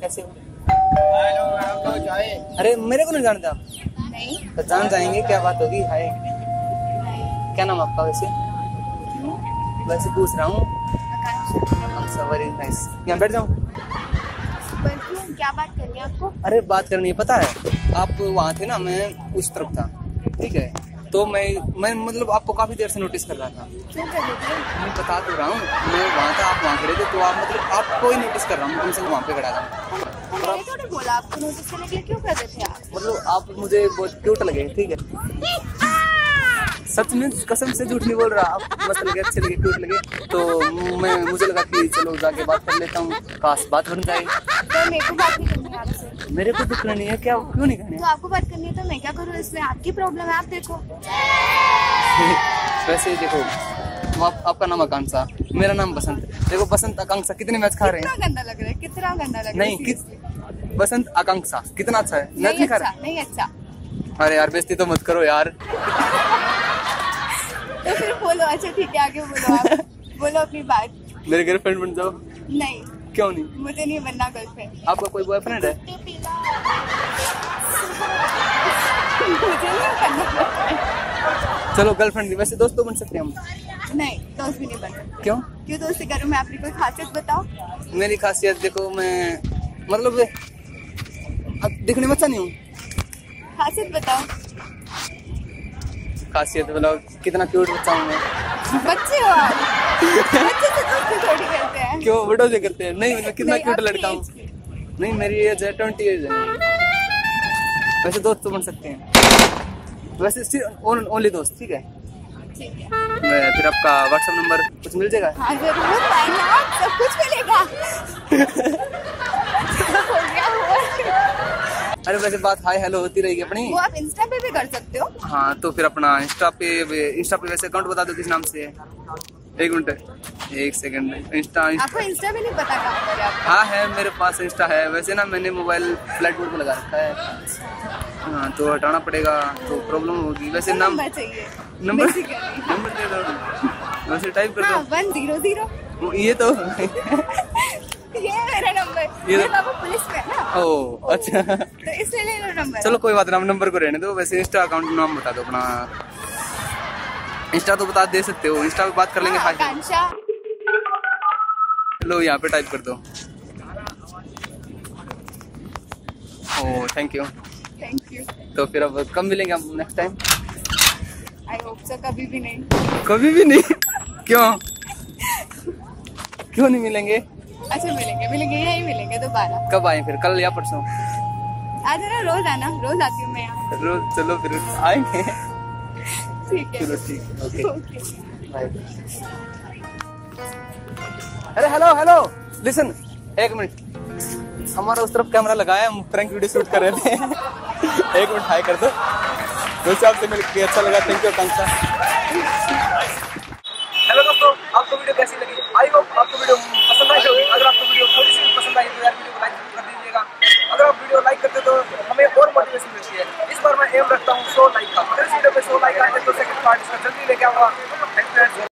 कैसे हो? अरे मेरे को नहीं जानते आप? नहीं। तो जान जाएंगे, क्या बात होगी। हाय, क्या नाम आपका? वैसे पूछ रहा हूँ। यहाँ बैठ जाओ। क्या बात करनी है आपको? अरे बात करनी है, पता है आप वहाँ थे ना, मैं उस तरफ था, ठीक है? तो मैं मतलब आपको काफी देर से नोटिस कर रहा था। क्यों कर रहे थे? मैं बता तो रहा हूँ, मैं वहाँ था, आप वहाँ खड़े थे, तो आप मतलब आपको ही नोटिस कर रहा हूँ, तुमसे वहाँ पे खड़ा था। तो बोला आपको नोटिस करने के लिए, क्यों कर रहे थे आप? मतलब आप मुझे बहुत क्यूट लगे, ठीक है? सच में, कसम से झूठ नहीं बोल रहा। आप मस्त लगे, अच्छे लगे, क्यूट लगे, तो मैं मुझे लगा कि चलो जाके बात कर लेता हूँ, खास बात बन जाए। मेरे को तो करनी है। क्या, क्यों नहीं करनी? तो आपको बात करनी है तो मैं क्या करूँ इसमें, आपकी प्रॉब्लम है, आप देखो। वैसे देखो, आपका नाम आकांक्षा, मेरा नाम बसंत। देखो बसंत आकांक्षा कितने मैच खा रहे हैं। कितना गंदा लग रहा है, कितना गंदा लग रहा है। बसंत आकांक्षा कितना अच्छा है। नहीं अच्छा। अरे यार बेइज्जती तो मत करो यार। तो फिर बोलो। अच्छा ठीक है, आगे बोलो आप। बोलो अपनी बात। मेरे गर्लफ्रेंड बन जाओ। नहीं। क्यों नहीं? मुझे नहीं बनना गर्लफ्रेंड। आपका कोई बॉयफ्रेंड है? मुझे नहीं बनना। चलो गर्लफ्रेंड नहीं, वैसे दोस्त तो बन सकते हैं हम। नहीं, दोस्त भी नहीं बनते। क्यों? क्यों दोस्ती करूँ मैं? अपनी कोई खासियत बताओ। मेरी खासियत देखो, मैं मतलब दिखने में अच्छा नहीं हूँ। खासियत बताओ। खासियत बताओ, कितना क्यूट बच्चा हूँ मैं। बच्चे हो आप। बच्चे से दोस्ती थोड़ी करते हैं। क्यों बड़ों से करते हैं? नहीं मतलब कितना क्यूट लड़का हूँ। नहीं मेरी एज है 20 ईयर्स है। वैसे दोस्त तो बन सकते हैं, वैसे ओनली दोस्त, ठीक है? मैं फिर आपका व्हाट्सएप नंबर कुछ मिल जाएगा? हाँ जरूर, सब कुछ मिलेगा। हो गया हुआ। अरे वैसे बात हाय हेलो होती रहेगी अपनी। वो आप इंस्टा पे भी कर सकते हो। हाँ तो फिर अपना इंस्टा पे वैसे अकाउंट बता दो किस नाम से है। एक मिनट, एक सेकंड। आपको इंस्टा भी नहीं पता कहाँ? हाँ है, मेरे पास इंस्टा है। वैसे ना मैंने मोबाइल फ्लाइट मोड में लगा रखा है। हाँ तो हटाना पड़ेगा, तो प्रॉब्लम होगी। वैसे तो नंबर चाहिए। नंबर दे दो। वैसे टाइप कर दो 100। ये तो ये मेरा नंबर। ये बाबू पुलिस में है ना। ओह अच्छा, तो इसलिए ले लो नंबर। चलो कोई बात ना, नंबर को रहने दो। वैसे इंस्टा अकाउंट नाम बता दो अपना। इंस्टा तो बता दे सकते हो, इंस्टा पे बात कर लेंगे। हाँ, लो यहाँ पे टाइप कर दो। Oh thank you, thank you. तो फिर अब कब मिलेंगे हम next time? I hope so. कभी भी नहीं। कभी भी नहीं? क्यों? क्यों नहीं मिलेंगे? अच्छा मिलेंगे, मिलेंगे, यही मिलेंगे दोबारा। कब आए फिर, कल या परसों? आज ना, रोज आना। रोज आती हूँ मैं यहाँ रोज। चलो फिर आएंगे, ठीक है? चलो ठीक, ओके बाय। अरे हेलो हेलो लिसन, एक मिनट। हमारा उस तरफ कैमरा लगाया, हम प्रैंक वीडियो शूट कर रहे थे। एक मिनट, हाय कर दो। दोस्तों आपसे मिलकर अच्छा लगा, थैंक यू। हेलो दोस्तों, आपको वीडियो कैसी लगी? आई होप आपको वीडियो पसंद आई होगी। अगर आपको वीडियो थोड़ी सी भी पसंद आई तो यार वीडियो को लाइक कर दीजिएगा। अगर आप वीडियो लाइक करते तो हमें और मोटिवेशन मिलती है। इस बार मैं एम रखता हूँ 100 लाइक का। अगर इस वीडियो पे 100 लाइक आते तो सेकंड पार्ट इसका जल्दी लेके आऊँगा।